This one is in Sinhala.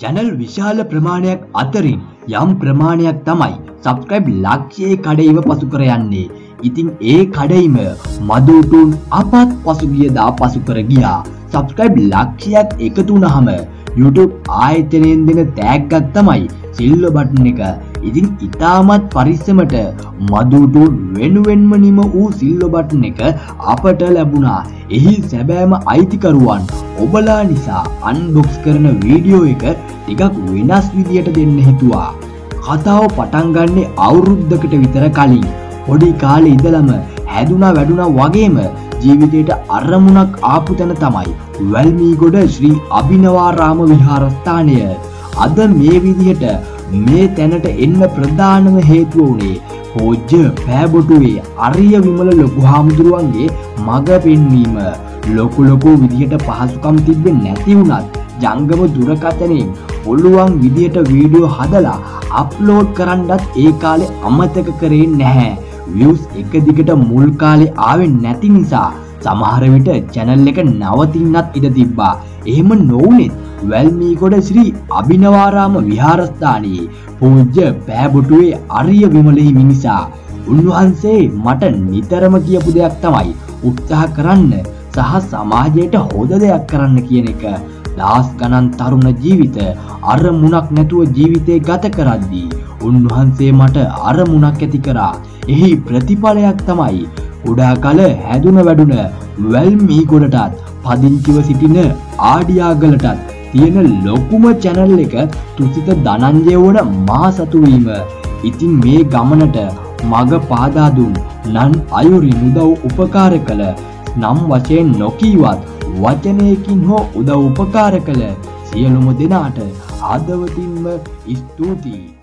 चैनल विशाल प्रमाणයක් අතරින් යම් ප්‍රමාණයක් තමයි subscribe ලක්ෂයේ කඩේව පසු කර යන්නේ. ඉතින් ඒ කඩේම Madu Toon අපත් පසුගියදා පසු කර ගියා. subscribe ලක්ෂයක් එකතු වුනහම YouTube ආයතනයෙන් දෙන තෑග්ගක් තමයි සිල්ව බටන් එක. ඉතින් ඉතාමත් පරිස්සමට Madu Toon වෙනුවෙන්ම නිම වූ සිල්ව බටන් එක අපට ලැබුණා. එහි සැබෑම අයිතිකරුවන් ඔබලා නිසා අන්බොක්ස් කරන වීඩියෝ එක ටිකක් වෙනස් විදියට දෙන්න හිතුවා. කතාව පටන් ගන්නෙ අවුරුද්දකට විතර කලින්. පොඩි කාලේ ඉඳලම හැදුනා වැඩුනා වගේම ජීවිතයට අරමුණක් ආපු තැන තමයි වැල්මීගොඩ ශ්‍රී අභිනවාරාම විහාරස්ථානය. අද මේ විදියට මේ තැනට එන්න ප්‍රධානම හේතුව උනේ පෝජ්‍ය පෑබොටුවේ අරිය විමල ලොකු හාමුදුරුවන්ගේ මග පෙන්වීම. ලොකු ලොකු විදියට පහසුකම් තිබෙන්නේ නැති වුණත් ජංගම දුරකථනයෙන් පුළුවන් විදියට වීඩියෝ හදලා අප්ලෝඩ් කරන්නත් ඒ කාලේ අමතක කරේ නැහැ. views එක දිගට මුල් කාලේ ආවේ නැති නිසා සමහර විට channel එක නවතින්නත් ඉඩ තිබ්බා. එහෙම නොවුනේත් වැල්මීගොඩ ශ්‍රී අභිනවාරාම විහාරස්ථානයේ පූජ්‍ය පෑබොටුවේ අරිය විමලෙහි මිනිසා උන්වහන්සේ මට නිතරම කියපු දෙයක් තමයි උත්සාහ කරන්න සහ සමාජයට හොඳ දෙයක් කරන්න කියන එක. ලාස් ගණන් තරුණ ජීවිත අරමුණක් නැතුව ජීවිතේ ගත කරද්දී උන්වහන්සේ මට අරමුණක් ඇති කරා. එහි ප්‍රතිඵලයක් තමයි උඩා කල හැදුන වැඩුන වැල්මීගොඩටත් පදිංචිව සිටින ආඩියාගලටත් තියෙන ලොකුම channel එක තුසිත ධනංජය වන මා සතු වීම. ඉතින් මේ ගමනට මග පාදා දුන් නන් අයුරි මුදව් උපකාර කළ නම් වශයෙන් නොකීවත් වචනයකින් හෝ උදව් උපකාර කළ සියලුම දෙනාට ආදවතින්ම ස්තුතියි.